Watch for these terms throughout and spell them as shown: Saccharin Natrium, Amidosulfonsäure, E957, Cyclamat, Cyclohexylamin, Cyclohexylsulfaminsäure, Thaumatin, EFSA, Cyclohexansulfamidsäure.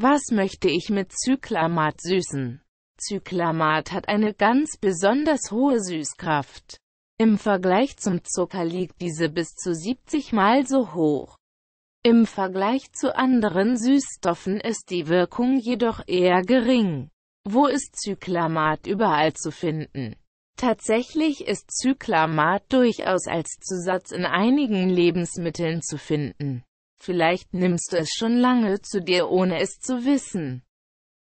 Was möchte ich mit Cyclamat süßen? Cyclamat hat eine ganz besonders hohe Süßkraft. Im Vergleich zum Zucker liegt diese bis zu 70-mal so hoch. Im Vergleich zu anderen Süßstoffen ist die Wirkung jedoch eher gering. Wo ist Cyclamat überall zu finden? Tatsächlich ist Cyclamat durchaus als Zusatz in einigen Lebensmitteln zu finden. Vielleicht nimmst du es schon lange zu dir, ohne es zu wissen.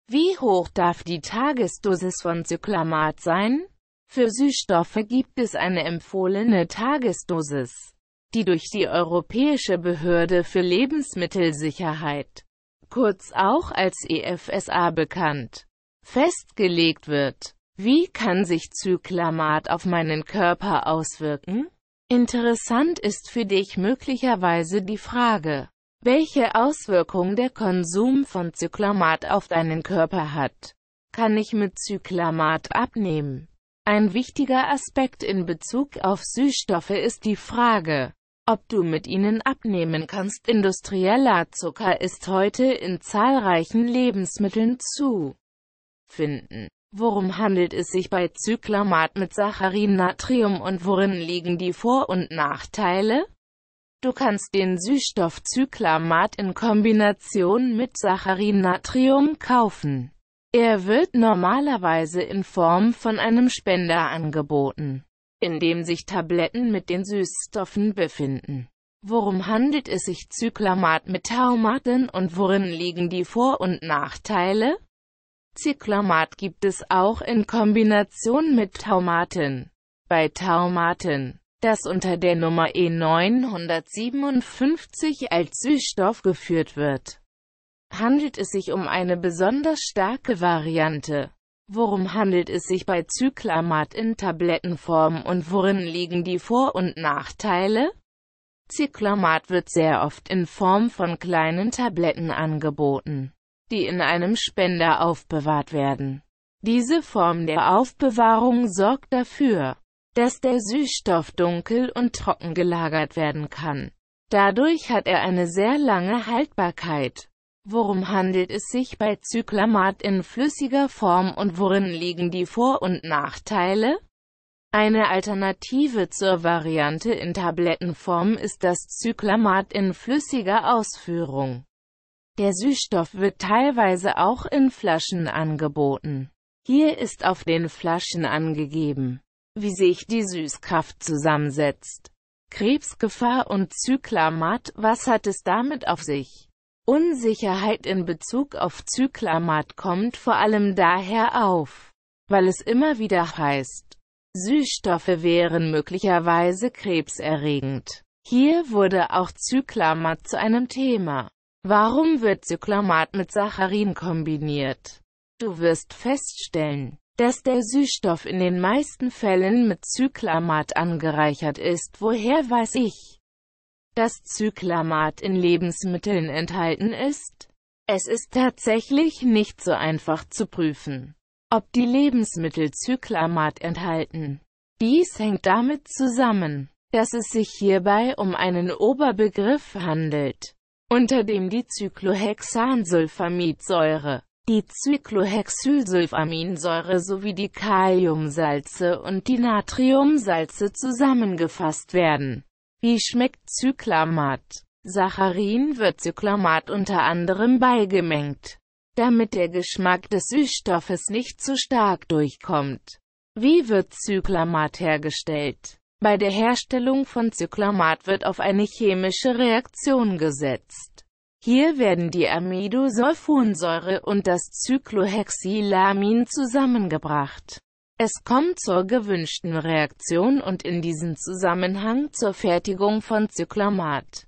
Wie hoch darf die Tagesdosis von Cyclamat sein? Für Süßstoffe gibt es eine empfohlene Tagesdosis, die durch die Europäische Behörde für Lebensmittelsicherheit, kurz auch als EFSA bekannt, festgelegt wird. Wie kann sich Cyclamat auf meinen Körper auswirken? Interessant ist für dich möglicherweise die Frage, welche Auswirkung der Konsum von Cyclamat auf deinen Körper hat. Kann ich mit Cyclamat abnehmen? Ein wichtiger Aspekt in Bezug auf Süßstoffe ist die Frage, ob du mit ihnen abnehmen kannst. Industrieller Zucker ist heute in zahlreichen Lebensmitteln zu finden. Worum handelt es sich bei Cyclamat mit Saccharin Natrium und worin liegen die Vor- und Nachteile? Du kannst den Süßstoff Cyclamat in Kombination mit Saccharin Natrium kaufen. Er wird normalerweise in Form von einem Spender angeboten, in dem sich Tabletten mit den Süßstoffen befinden. Worum handelt es sich Cyclamat mit Thaumatin und worin liegen die Vor- und Nachteile? Cyclamat gibt es auch in Kombination mit Thaumatin. Bei Thaumatin, das unter der Nummer E957 als Süßstoff geführt wird, handelt es sich um eine besonders starke Variante. Worum handelt es sich bei Cyclamat in Tablettenform und worin liegen die Vor- und Nachteile? Cyclamat wird sehr oft in Form von kleinen Tabletten angeboten, die in einem Spender aufbewahrt werden. Diese Form der Aufbewahrung sorgt dafür, dass der Süßstoff dunkel und trocken gelagert werden kann. Dadurch hat er eine sehr lange Haltbarkeit. Worum handelt es sich bei Cyclamat in flüssiger Form und worin liegen die Vor- und Nachteile? Eine Alternative zur Variante in Tablettenform ist das Cyclamat in flüssiger Ausführung. Der Süßstoff wird teilweise auch in Flaschen angeboten. Hier ist auf den Flaschen angegeben, wie sich die Süßkraft zusammensetzt. Krebsgefahr und Cyclamat, was hat es damit auf sich? Unsicherheit in Bezug auf Cyclamat kommt vor allem daher auf, weil es immer wieder heißt, Süßstoffe wären möglicherweise krebserregend. Hier wurde auch Cyclamat zu einem Thema. Warum wird Cyclamat mit Saccharin kombiniert? Du wirst feststellen, dass der Süßstoff in den meisten Fällen mit Cyclamat angereichert ist. Woher weiß ich, dass Cyclamat in Lebensmitteln enthalten ist? Es ist tatsächlich nicht so einfach zu prüfen, ob die Lebensmittel Cyclamat enthalten. Dies hängt damit zusammen, dass es sich hierbei um einen Oberbegriff handelt, unter dem die Cyclohexansulfamidsäure, die Cyclohexylsulfaminsäure sowie die Kaliumsalze und die Natriumsalze zusammengefasst werden. Wie schmeckt Cyclamat? Saccharin wird Cyclamat unter anderem beigemengt, damit der Geschmack des Süßstoffes nicht zu stark durchkommt. Wie wird Cyclamat hergestellt? Bei der Herstellung von Cyclamat wird auf eine chemische Reaktion gesetzt. Hier werden die Amidosulfonsäure und das Cyclohexylamin zusammengebracht. Es kommt zur gewünschten Reaktion und in diesem Zusammenhang zur Fertigung von Cyclamat.